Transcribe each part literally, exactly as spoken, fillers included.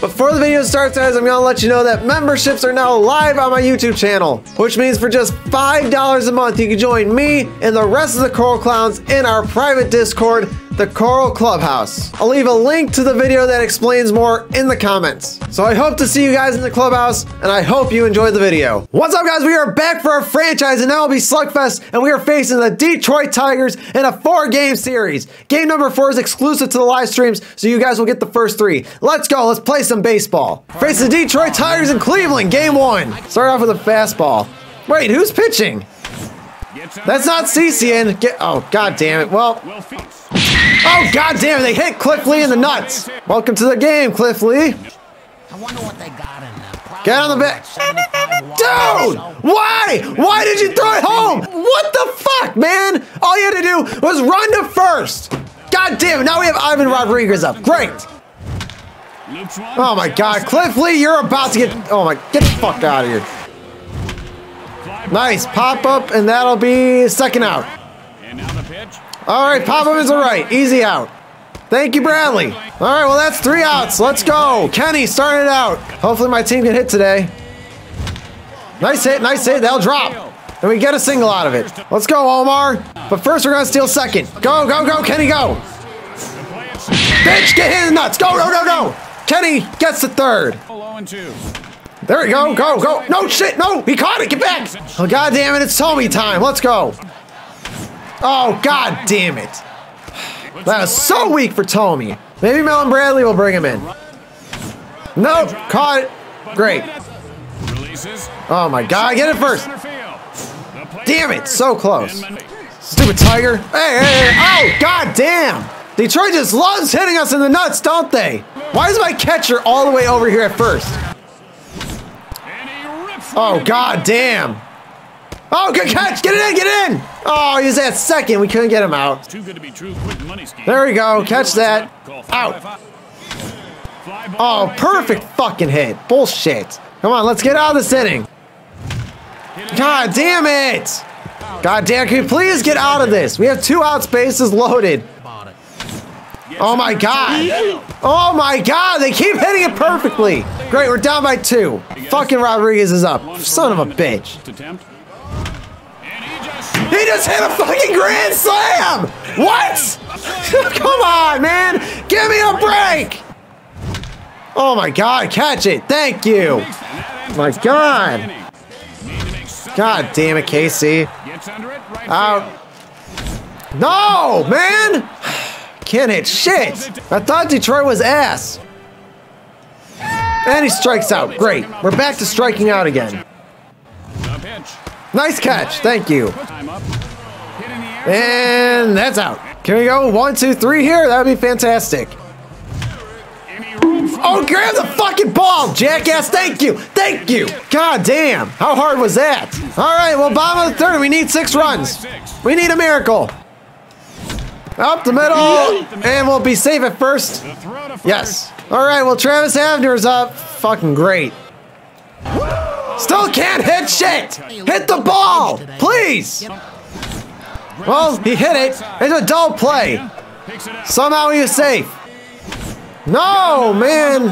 Before the video starts, guys, I'm gonna let you know that memberships are now live on my YouTube channel, which means for just five dollars a month, you can join me and the rest of the Coral Clowns in our private Discord, the Coral Clubhouse. I'll leave a link to the video that explains more in the comments. So I hope to see you guys in the clubhouse, and I hope you enjoyed the video. What's up, guys? We are back for our franchise, and now it'll be Slugfest, and we are facing the Detroit Tigers in a four-game series. Game number four is exclusive to the live streams, so you guys will get the first three. Let's go. Let's play some baseball. Face the Detroit Tigers in Cleveland, game one. Start off with a fastball. Wait, who's pitching? That's not C C in. Get, oh, god damn it. Well... Oh, god damn, they hit Cliff Lee in the nuts. Welcome to the game, Cliff Lee. I wonder what they got in there. Get on the bat. Dude, why? Why did you throw it home? What the fuck, man? All you had to do was run to first. God damn it, now we have Ivan Rodriguez up. Great. Oh my god, Cliff Lee, you're about to get... Oh my, get the fuck out of here. Nice, pop up, and that'll be second out. And now the pitch. All right, pop-up is the right. Easy out. Thank you, Bradley. All right, well, that's three outs. Let's go. Kenny, start it out. Hopefully my team can hit today. Nice hit, nice hit. That'll drop. And we get a single out of it. Let's go, Omar. But first, we're going to steal second. Go, go, go, Kenny, go. Bitch, get hit in the nuts. Go, no, no, no. Kenny gets the third. There we go, go, go. No, shit, no. He caught it. Get back. Oh, god damn it. It's Tommy time. Let's go. Oh, god damn it. That was so weak for Tommy. Maybe Mel and Bradley will bring him in. Nope, caught it. Great. Oh my god, get it first. Damn it, so close. Stupid Tiger. Hey, hey, hey. Oh, god damn. Detroit just loves hitting us in the nuts, don't they? Why is my catcher all the way over here at first? Oh, god damn. Oh, good catch! Get it in! Get it in! Oh, he was at second. We couldn't get him out. Too good to be true. Quick money scheme. There we go. Catch that. Out. Oh, perfect fucking hit. Bullshit. Come on, let's get out of this inning. God damn it! God damn, can we please get out of this? We have two outs, bases loaded. Oh my god. Oh my god, they keep hitting it perfectly. Great, we're down by two. Fucking Rodriguez is up. Son of a bitch. He just hit a fucking grand slam! What? Come on, man! Give me a break! Oh my god, catch it! Thank you! My god! God damn it, Casey. Out. No, man! Can't hit shit! I thought Detroit was ass. And he strikes out. Great. We're back to striking out again. Nice catch, thank you. And that's out. Can we go one, two, three here? That would be fantastic. Oh, grab the fucking ball, jackass. Thank you, thank you. God damn, how hard was that? All right, well, bottom of the third, we need six runs. We need a miracle. Up the middle, and we'll be safe at first. Yes. All right, well, Travis Hafner's up. Fucking great. Still can't hit shit! Hit the ball! Please! Well, he hit it. It's a dull play. Somehow he was safe. No, man!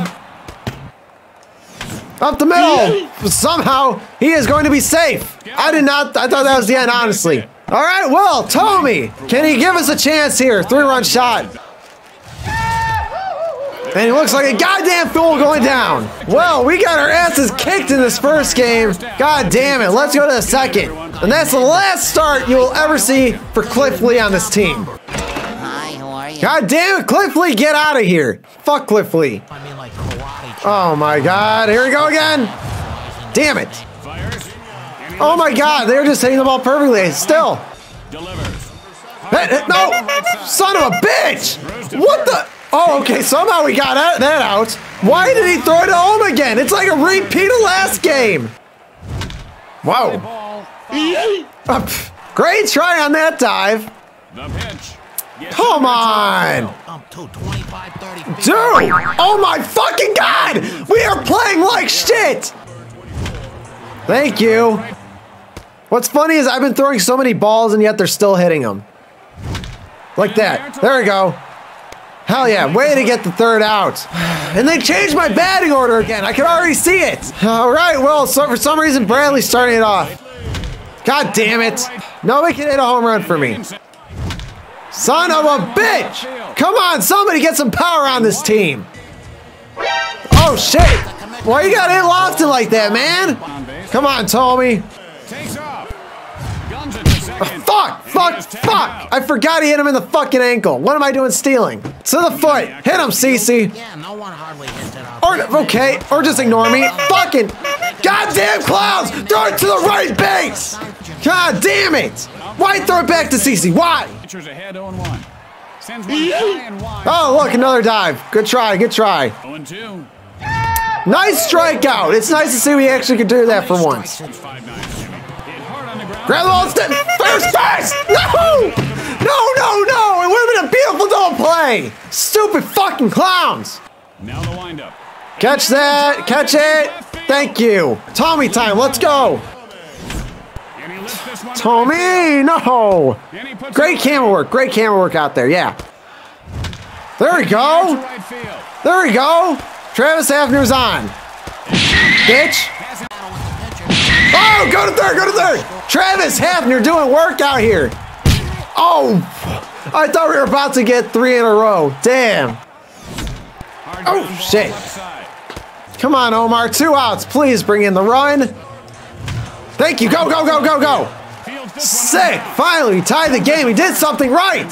Up the middle! Somehow he is going to be safe. I did not... I thought that was the end, honestly. All right, well, Tommy! Can he give us a chance here? Three-run shot. And he looks like a goddamn fool going down. Well, we got our asses kicked in this first game. God damn it. Let's go to the second. And that's the last start you will ever see for Cliff Lee on this team. Hi, how are you? God damn it, Cliff Lee, get out of here. Fuck Cliff Lee. Oh my god, here we go again. Damn it. Oh my god, they're just hitting the ball perfectly. Still. No, son of a bitch. What the? Oh, okay, somehow we got that out. Why did he throw it home again? It's like a repeat of last game. Wow. Oh, great try on that dive. Come on. Dude, oh my fucking god! We are playing like shit! Thank you. What's funny is I've been throwing so many balls and yet they're still hitting them. Like that. There we go. Hell yeah, way to get the third out. And they changed my batting order again. I can already see it. All right, well, so for some reason, Bradley's starting it off. God damn it. Nobody can hit a home run for me. Son of a bitch! Come on, somebody get some power on this team. Oh, shit. Why you gotta hit Lofton like that, man? Come on, Tommy. Oh, fuck! Fuck! Fuck! I forgot he hit him in the fucking ankle. What am I doing stealing? To the foot! Hit him, C C! Yeah, no one hardly hits it off. Or, okay, or just ignore me. Fucking goddamn clowns! Throw it to the right base! God damn it! Why throw it back to C C? Why? Oh, look, another dive. Good try, good try. Nice strikeout. It's nice to see we actually could do that for once. Grab the ball, step, first base! No! No, no, no! It would have been a beautiful double play! Stupid fucking clowns! Now the windup. Catch that! Catch it! Thank you! Tommy time, let's go! Tommy, no! Great camera work, great camera work out there, yeah. There we go! There we go! Travis Hafner's on. Bitch! Oh, go to third, go to third! Travis Hafner doing work out here. Oh, I thought we were about to get three in a row. Damn. Oh, shit. Come on, Omar, two outs. Please bring in the run. Thank you, go, go, go, go, go. Sick, finally, we tied the game. We did something right.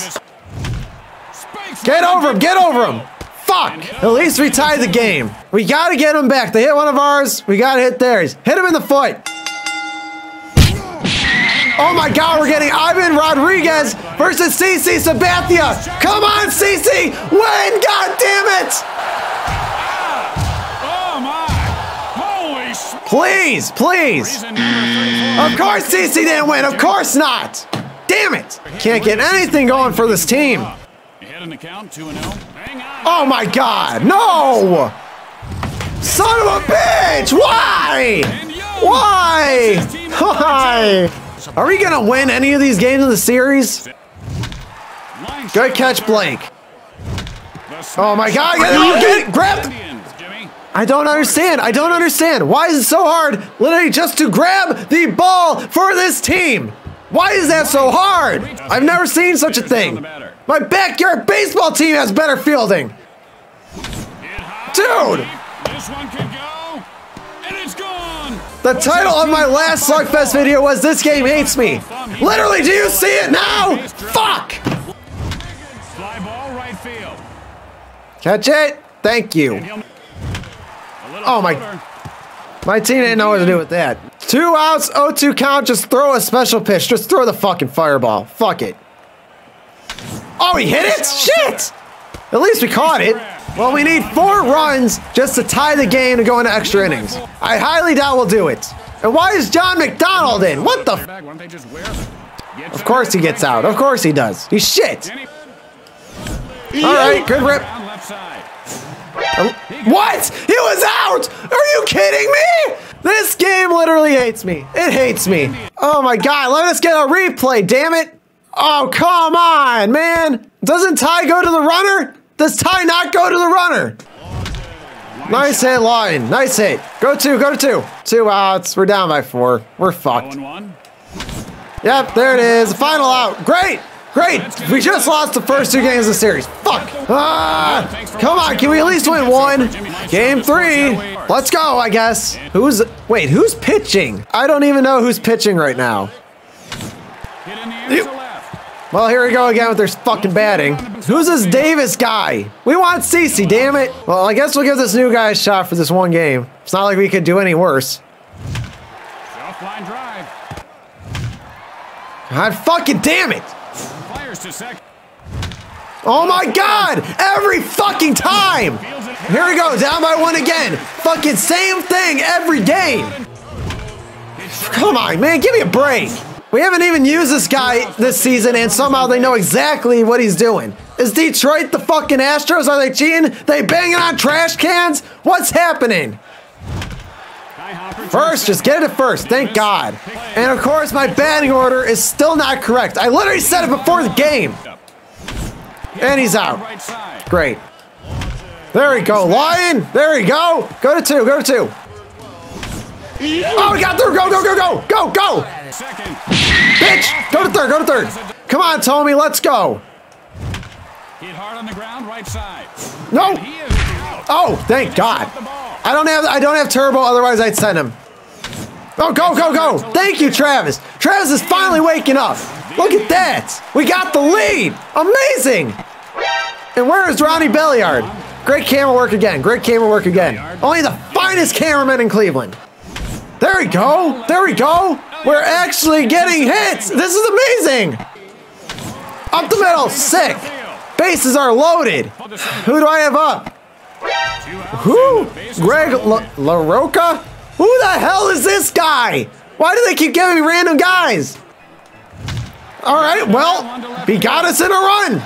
Get over him, get over him. Fuck, at least we tied the game. We gotta get him back. They hit one of ours, we gotta hit theirs. Hit him in the foot. Oh my God, we're getting Ivan Rodriguez versus C C Sabathia. Come on, C C, win, God damn it! Oh my, holy shit! Please, please. Of course C C didn't win, of course not. Damn it, can't get anything going for this team. Oh my God, no! Son of a bitch, why? Why? Why? Are we gonna win any of these games in the series? Good catch, Blake. Oh my God, get it, grab it. I don't understand, I don't understand. Why is it so hard literally just to grab the ball for this team? Why is that so hard? I've never seen such a thing. My backyard baseball team has better fielding. Dude! The title of my last Slugfest video was "This Game Hates Me." Literally, do you see it now? Fuck! Fly ball, right field. Catch it. Thank you. Oh my. My team didn't know what to do with that. Two outs, oh two count, just throw a special pitch. Just throw the fucking fireball. Fuck it. Oh, he hit it? Shit! At least we caught it. Well, we need four runs just to tie the game and go into extra innings. I highly doubt we'll do it. And why is John McDonald in? What the f- Of course he gets out. Of course he does. He's shit. All right, good rip. What? He was out! Are you kidding me? This game literally hates me. It hates me. Oh my God, let us get a replay, damn it. Oh, come on, man. Doesn't tie go to the runner? Does tie not go to the runner? Nice hit, Lawton. Nice hit. Go two, go to two. Two outs. We're down by four. We're fucked. Yep, there it is. Final out. Great. Great. We just lost the first two games of the series. Fuck. Ah, come on. Can we at least win one? Game three. Let's go, I guess. Who's... Wait, who's pitching? I don't even know who's pitching right now. Well, here we go again with their fucking batting. Who's this Davis guy? We want C C, damn it. Well, I guess we'll give this new guy a shot for this one game. It's not like we could do any worse. God fucking damn it. Oh my God, every fucking time. Here we go, down by one again. Fucking same thing every game. Come on, man, give me a break. We haven't even used this guy this season, and somehow they know exactly what he's doing. Is Detroit the fucking Astros? Are they cheating? They banging on trash cans? What's happening? First, just get it at first. Thank God. And of course, my batting order is still not correct. I literally said it before the game. And he's out. Great. There we go, Lion. There we go. Go to two. Go to two. Oh, we got through. Go, go, go, go. Go, go. Bitch. Go to third. Go to third. Come on, Tommy. Let's go. Hit hard on the ground, right side. No. Oh, thank God. I don't have I don't have turbo, otherwise I'd send him. Oh, go, go, go. Thank you, Travis. Travis is finally waking up. Look at that. We got the lead. Amazing. And where is Ronnie Belliard? Great camera work again. Great camera work again. Only the finest cameraman in Cleveland. There we go. There we go. We're actually getting hits. This is amazing. Up the middle. Sick. Bases are loaded. Who do I have up? Who? Greg La La LaRocca? Who the hell is this guy? Why do they keep giving me random guys? All right, well, he got us in a run.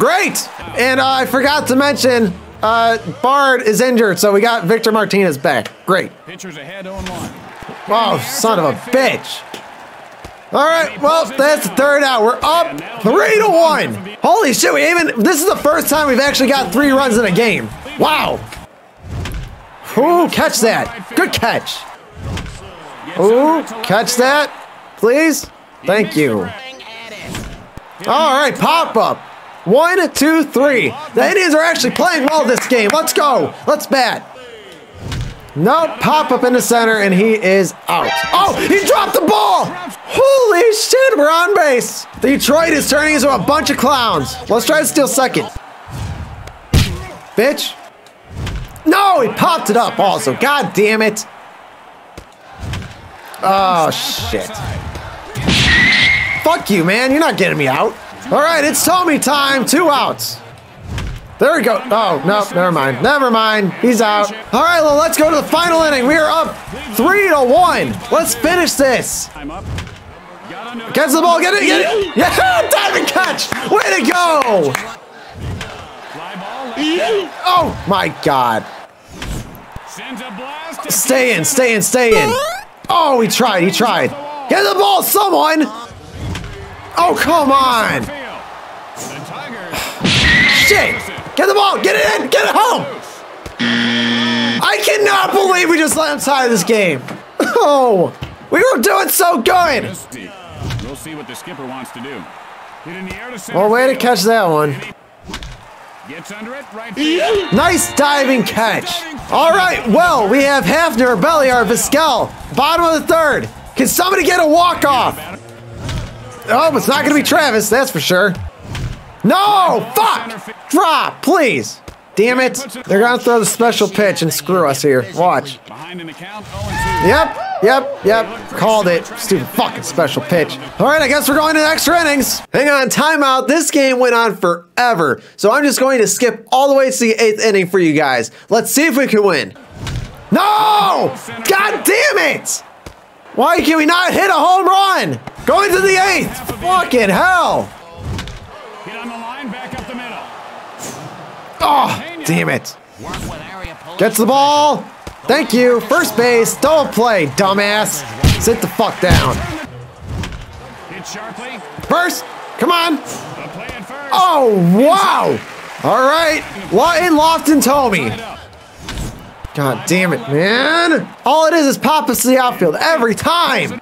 Great. And uh, I forgot to mention, uh, Bard is injured, so we got Victor Martinez back. Great. Oh, son of a bitch. All right, well, that's the third out. We're up three to one. Holy shit, we even, this is the first time we've actually got three runs in a game. Wow. Ooh, catch that. Good catch. Ooh, catch that, please. Thank you. All right, pop up. One, two, three. The Indians are actually playing well this game. Let's go. Let's bat. No, pop up in the center, and he is out. Oh, he dropped the ball. Holy shit, we're on base. Detroit is turning into a bunch of clowns. Let's try to steal second. Bitch. No, he popped it up also. God damn it. Oh, shit. Fuck you, man. You're not getting me out. All right, it's Tommy time. Two outs. There we go. Oh, no, never mind. Never mind. He's out. All right, well, let's go to the final inning. We are up three to one. Let's finish this. Catch the ball. Get it. Get it. Yeah, diving catch. Way to go. Oh, my God. Stay in, stay in, stay in. Oh, he tried. He tried. Get the ball, someone. Oh, come on. Shit. Get the ball, get it in, get it home. I cannot believe we just let him tie this game. Oh, we were doing so good. We'll see what the skipper wants to do. Well, way to catch that one. Nice diving catch. All right, well, we have Hafner, Belliard, Vizquel, bottom of the third. Can somebody get a walk-off? Oh, it's not gonna be Travis, that's for sure. No, fuck! Drop, please. Damn it. They're gonna throw the special pitch and screw us here. Watch. Yep, yep, yep. Called it. Stupid fucking special pitch. All right, I guess we're going to extra innings. Hang on, timeout. This game went on forever. So I'm just going to skip all the way to the eighth inning for you guys. Let's see if we can win. No! God damn it! Why can we not hit a home run? Going to the eighth. Fucking hell. Oh, damn it. Gets the ball. Thank you. First base. Double play, dumbass. Sit the fuck down. First. Come on. Oh, wow. All right. In Lofton, Tommy. God damn it, man. All it is is pop us to the outfield every time.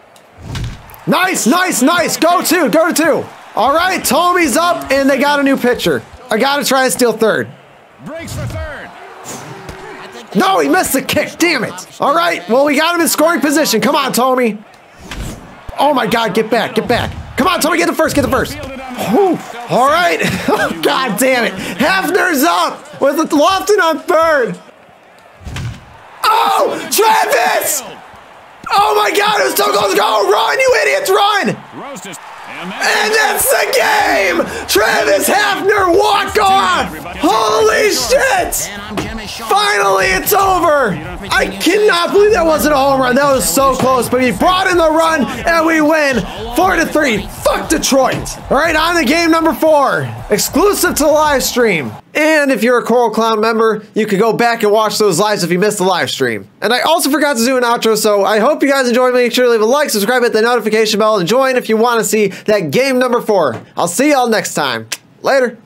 Nice, nice, nice. Go two. Go to two. All right. Tommy's up, and they got a new pitcher. I got to try to steal third. Breaks for third. No, he missed the kick. Damn it. All right. Well, we got him in scoring position. Come on, Tommy. Oh, my God. Get back. Get back. Come on, Tommy. Get the first. Get the first. Ooh. All right. Oh, God damn it. Hafner's up with Lofton on third. Oh, Travis. Oh, my God. It was so close to go. Run, you idiots. Run. And that's the game! Travis Hafner walk-off! Holy shit! Finally, it's over! I cannot believe that wasn't a home run. That was so close, but he brought in the run, and we win four to three. Fuck Detroit! All right, on to game number four. Exclusive to the live stream. And if you're a Coral Clown member, you can go back and watch those lives if you missed the live stream. And I also forgot to do an outro, so I hope you guys enjoyed. Make sure to leave a like, subscribe, hit the notification bell, and join if you want to see that game number four. I'll see y'all next time. Later.